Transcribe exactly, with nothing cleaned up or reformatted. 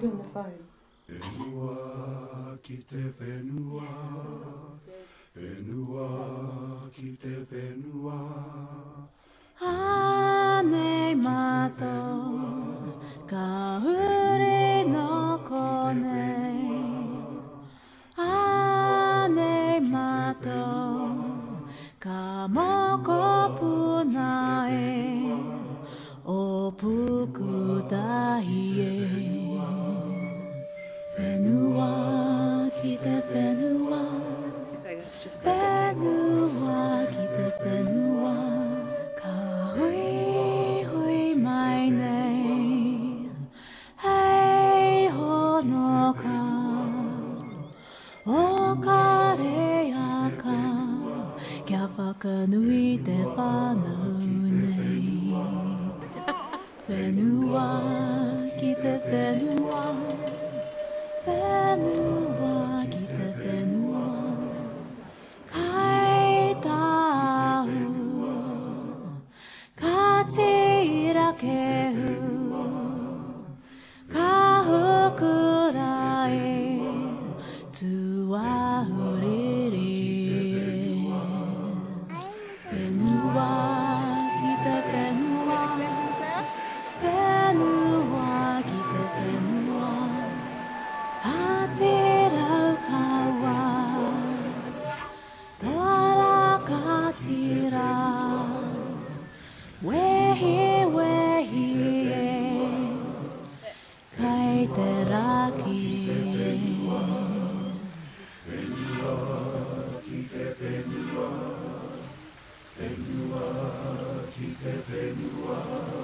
Who's on the phone? Fenua kite fenua, fenua kite fenua. Ane mato kauri no kone. Ane mato kamoko punae opuku daie. Fenua kite fenua, fenua kite fenua, ka hui hui mai nei, hei ho no ka, o kare a ka, kia whakanui te whanau nei. Fenua kite fenua, fenua kite fenua, kai tahu, ka tirakehu, ka hukurai, tuahuriri. Fenua kite fenua, fenua kite fenua, Atira kawa, tara katira, wehi wehi e, kaitera ki. Fenua kite fenua, fenua kite fenua.